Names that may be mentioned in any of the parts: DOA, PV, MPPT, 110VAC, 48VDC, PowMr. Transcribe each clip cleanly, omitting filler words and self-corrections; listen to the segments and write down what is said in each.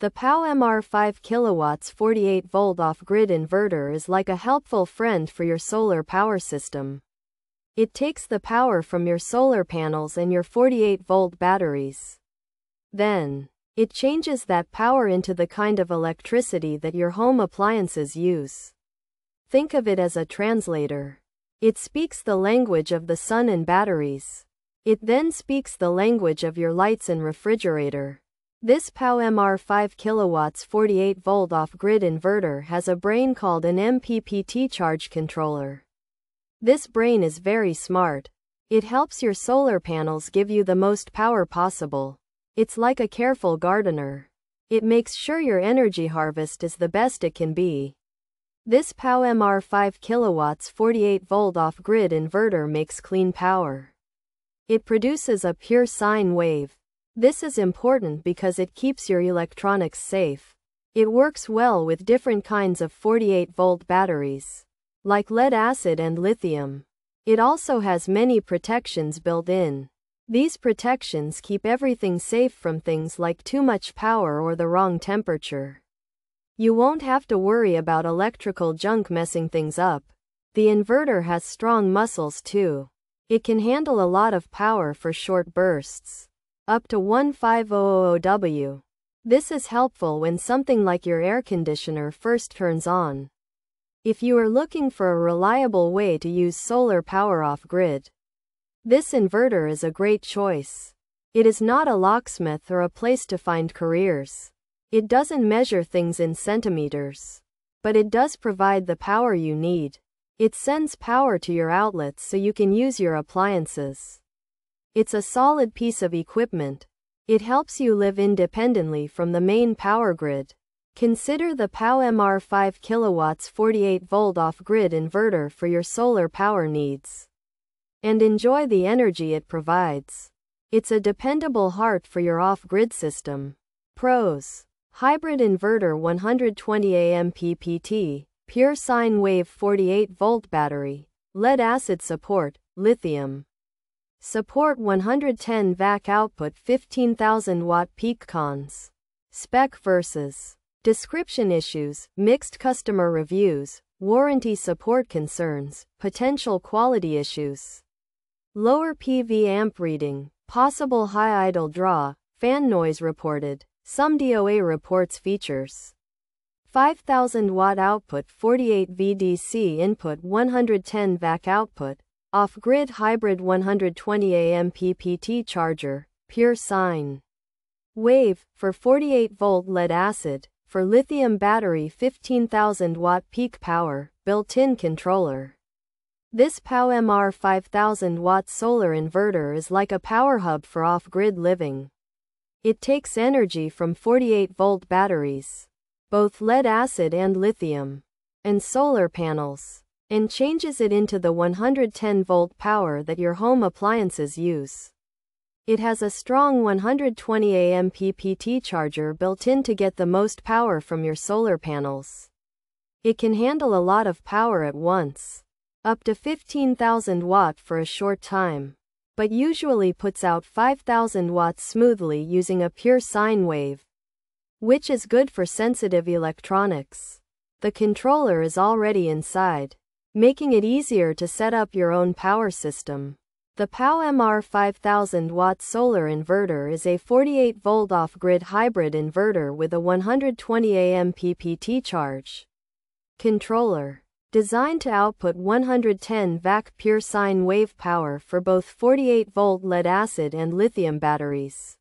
The PowMr 5 kW 48 volt off-grid inverter is like a helpful friend for your solar power system. It takes the power from your solar panels and your 48 volt batteries. Then, it changes that power into the kind of electricity that your home appliances use. Think of it as a translator. It speaks the language of the sun and batteries. It then speaks the language of your lights and refrigerator. This PowMr 5 kW 48 volt off-grid inverter has a brain called an MPPT charge controller. This brain is very smart. It helps your solar panels give you the most power possible. It's like a careful gardener. It makes sure your energy harvest is the best it can be. This PowMr 5 kW 48 volt off-grid inverter makes clean power. It produces a pure sine wave. This is important because it keeps your electronics safe. It works well with different kinds of 48 volt batteries, like lead-acid and lithium. It also has many protections built in. These protections keep everything safe from things like too much power or the wrong temperature. You won't have to worry about electrical junk messing things up. The inverter has strong muscles too. It can handle a lot of power for short bursts, up to 1500 W. This is helpful when something like your air conditioner first turns on. If you are looking for a reliable way to use solar power off-grid, this inverter is a great choice. It is not a locksmith or a place to find careers. It doesn't measure things in centimeters, but it does provide the power you need. It sends power to your outlets so you can use your appliances. It's a solid piece of equipment. It helps you live independently from the main power grid. Consider the PowMr 5 kW 48 volt off-grid inverter for your solar power needs, and enjoy the energy it provides. It's a dependable heart for your off-grid system. Pros: hybrid inverter, 120 mPPT, pure sine wave 48 volt battery, lead-acid support, lithium support, 110 VAC output, 15,000 watt peak. Cons: spec versus description issues, mixed customer reviews, warranty support concerns, potential quality issues. Lower PV amp reading, possible high idle draw, fan noise reported, some DOA reports. Features: 5,000 watt output, 48 VDC input, 110 VAC output, off-grid hybrid, 120 mPPT charger, pure sine wave, for 48 volt lead-acid, for lithium battery, 15,000 watt peak power, built-in controller. This PowMr 5,000 watt solar inverter is like a power hub for off-grid living. It takes energy from 48 volt batteries, both lead-acid and lithium, and solar panels, and changes it into the 110 volt power that your home appliances use. It has a strong 120 mPPT charger built in to get the most power from your solar panels. It can handle a lot of power at once, up to 15,000 watt for a short time, but usually puts out 5,000 watts smoothly using a pure sine wave, which is good for sensitive electronics. The controller is already inside, making it easier to set up your own power system. The PowMr 5,000 watt solar inverter is a 48 volt off-grid hybrid inverter with a 120 mPPT charge controller, designed to output 110 VAC pure sine wave power for both 48 volt lead-acid and lithium batteries,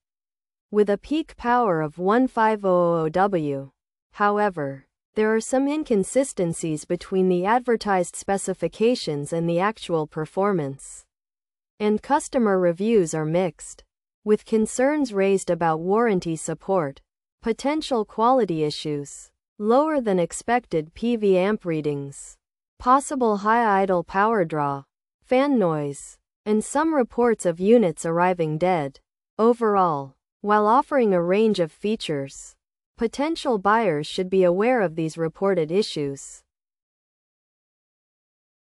with a peak power of 1500 W. However, there are some inconsistencies between the advertised specifications and the actual performance, and customer reviews are mixed, with concerns raised about warranty support, potential quality issues, lower than expected PV amp readings, possible high idle power draw, fan noise, and some reports of units arriving dead. Overall, while offering a range of features, potential buyers should be aware of these reported issues.